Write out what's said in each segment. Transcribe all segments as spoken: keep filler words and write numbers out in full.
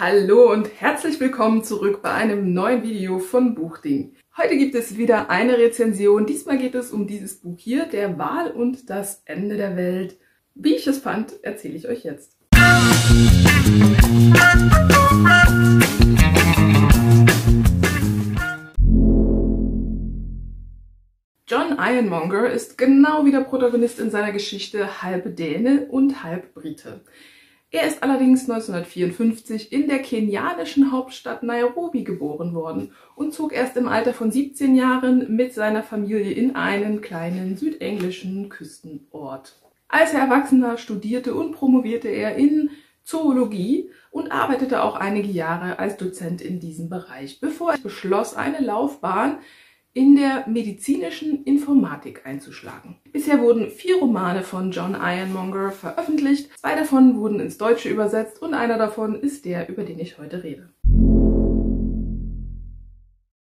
Hallo und herzlich willkommen zurück bei einem neuen Video von Buchding. Heute gibt es wieder eine Rezension. Diesmal geht es um dieses Buch hier, Der Wal und das Ende der Welt. Wie ich es fand, erzähle ich euch jetzt. John Ironmonger ist genau wie der Protagonist in seiner Geschichte halb Däne und halb Brite. Er ist allerdings neunzehnhundertvierundfünfzig in der kenianischen Hauptstadt Nairobi geboren worden und zog erst im Alter von siebzehn Jahren mit seiner Familie in einen kleinen südenglischen Küstenort. Als er Erwachsener studierte und promovierte er in Zoologie und arbeitete auch einige Jahre als Dozent in diesem Bereich, bevor er beschloss, eine Laufbahn in der medizinischen Informatik einzuschlagen. Bisher wurden vier Romane von John Ironmonger veröffentlicht, zwei davon wurden ins Deutsche übersetzt und einer davon ist der, über den ich heute rede.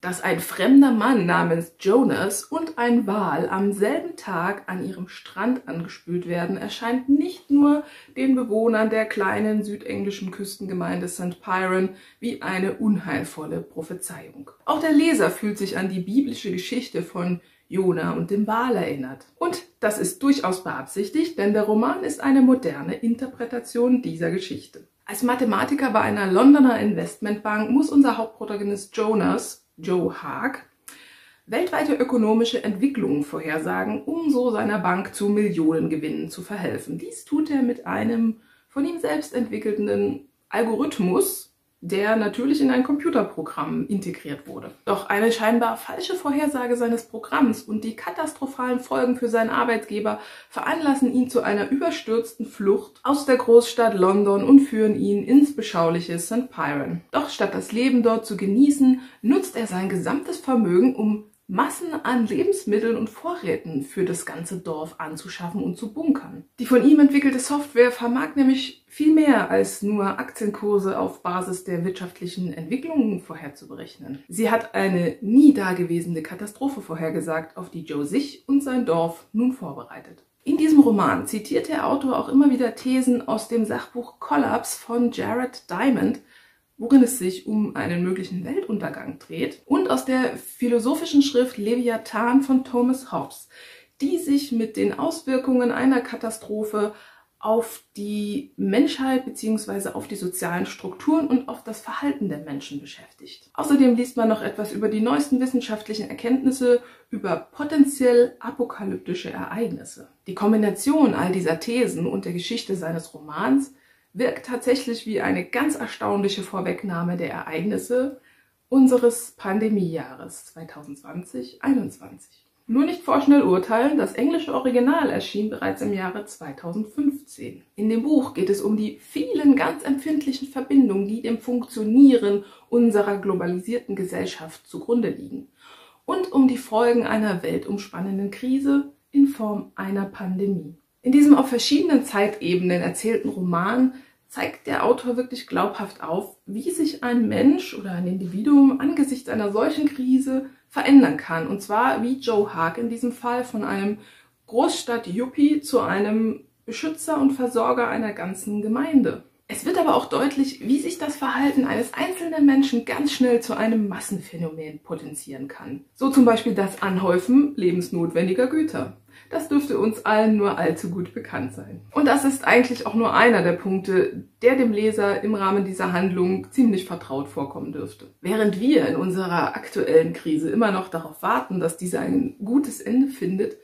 Dass ein fremder Mann namens Jonas und ein Wal am selben Tag an ihrem Strand angespült werden, erscheint nicht nur den Bewohnern der kleinen südenglischen Küstengemeinde Sankt Piran wie eine unheilvolle Prophezeiung. Auch der Leser fühlt sich an die biblische Geschichte von Jona und dem Wal erinnert. Und das ist durchaus beabsichtigt, denn der Roman ist eine moderne Interpretation dieser Geschichte. Als Mathematiker bei einer Londoner Investmentbank muss unser Hauptprotagonist Jonas Joe Haag weltweite ökonomische Entwicklungen vorhersagen, um so seiner Bank zu Millionengewinnen zu verhelfen. Dies tut er mit einem von ihm selbst entwickelten Algorithmus, der natürlich in ein Computerprogramm integriert wurde. Doch eine scheinbar falsche Vorhersage seines Programms und die katastrophalen Folgen für seinen Arbeitgeber veranlassen ihn zu einer überstürzten Flucht aus der Großstadt London und führen ihn ins beschauliche Sankt Piran. Doch statt das Leben dort zu genießen, nutzt er sein gesamtes Vermögen, um Massen an Lebensmitteln und Vorräten für das ganze Dorf anzuschaffen und zu bunkern. Die von ihm entwickelte Software vermag nämlich viel mehr als nur Aktienkurse auf Basis der wirtschaftlichen Entwicklungen vorherzuberechnen. Sie hat eine nie dagewesene Katastrophe vorhergesagt, auf die Joe sich und sein Dorf nun vorbereitet. In diesem Roman zitiert der Autor auch immer wieder Thesen aus dem Sachbuch Collapse von Jared Diamond, worin es sich um einen möglichen Weltuntergang dreht, und aus der philosophischen Schrift Leviathan von Thomas Hobbes, die sich mit den Auswirkungen einer Katastrophe auf die Menschheit bzw. auf die sozialen Strukturen und auf das Verhalten der Menschen beschäftigt. Außerdem liest man noch etwas über die neuesten wissenschaftlichen Erkenntnisse über potenziell apokalyptische Ereignisse. Die Kombination all dieser Thesen und der Geschichte seines Romans wirkt tatsächlich wie eine ganz erstaunliche Vorwegnahme der Ereignisse unseres Pandemiejahres zweitausendzwanzig einundzwanzig. Nur nicht vorschnell urteilen, das englische Original erschien bereits im Jahre zweitausendfünfzehn. In dem Buch geht es um die vielen ganz empfindlichen Verbindungen, die dem Funktionieren unserer globalisierten Gesellschaft zugrunde liegen und um die Folgen einer weltumspannenden Krise in Form einer Pandemie. In diesem auf verschiedenen Zeitebenen erzählten Roman zeigt der Autor wirklich glaubhaft auf, wie sich ein Mensch oder ein Individuum angesichts einer solchen Krise verändern kann. Und zwar wie Joe Haag in diesem Fall von einem Großstadt-Yuppie zu einem Beschützer und Versorger einer ganzen Gemeinde. Es wird aber auch deutlich, wie sich das Verhalten eines einzelnen Menschen ganz schnell zu einem Massenphänomen potenzieren kann. So zum Beispiel das Anhäufen lebensnotwendiger Güter. Das dürfte uns allen nur allzu gut bekannt sein. Und das ist eigentlich auch nur einer der Punkte, der dem Leser im Rahmen dieser Handlung ziemlich vertraut vorkommen dürfte. Während wir in unserer aktuellen Krise immer noch darauf warten, dass diese ein gutes Ende findet,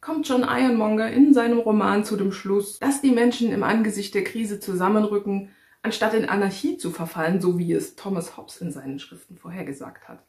kommt John Ironmonger in seinem Roman zu dem Schluss, dass die Menschen im Angesicht der Krise zusammenrücken, anstatt in Anarchie zu verfallen, so wie es Thomas Hobbes in seinen Schriften vorhergesagt hat.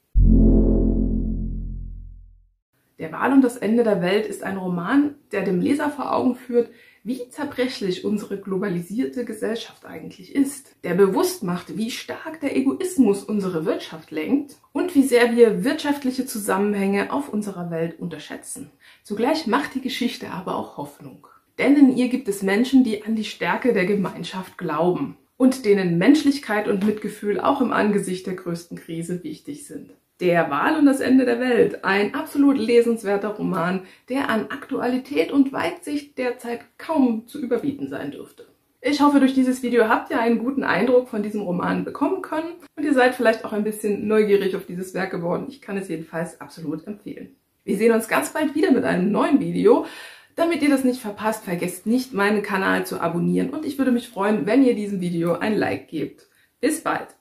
Der Wal und das Ende der Welt ist ein Roman, der dem Leser vor Augen führt, wie zerbrechlich unsere globalisierte Gesellschaft eigentlich ist, der bewusst macht, wie stark der Egoismus unsere Wirtschaft lenkt und wie sehr wir wirtschaftliche Zusammenhänge auf unserer Welt unterschätzen. Zugleich macht die Geschichte aber auch Hoffnung. Denn in ihr gibt es Menschen, die an die Stärke der Gemeinschaft glauben und denen Menschlichkeit und Mitgefühl auch im Angesicht der größten Krise wichtig sind. Der Wal und das Ende der Welt, ein absolut lesenswerter Roman, der an Aktualität und Weitsicht derzeit kaum zu überbieten sein dürfte. Ich hoffe, durch dieses Video habt ihr einen guten Eindruck von diesem Roman bekommen können und ihr seid vielleicht auch ein bisschen neugierig auf dieses Werk geworden. Ich kann es jedenfalls absolut empfehlen. Wir sehen uns ganz bald wieder mit einem neuen Video. Damit ihr das nicht verpasst, vergesst nicht, meinen Kanal zu abonnieren und ich würde mich freuen, wenn ihr diesem Video ein Like gebt. Bis bald!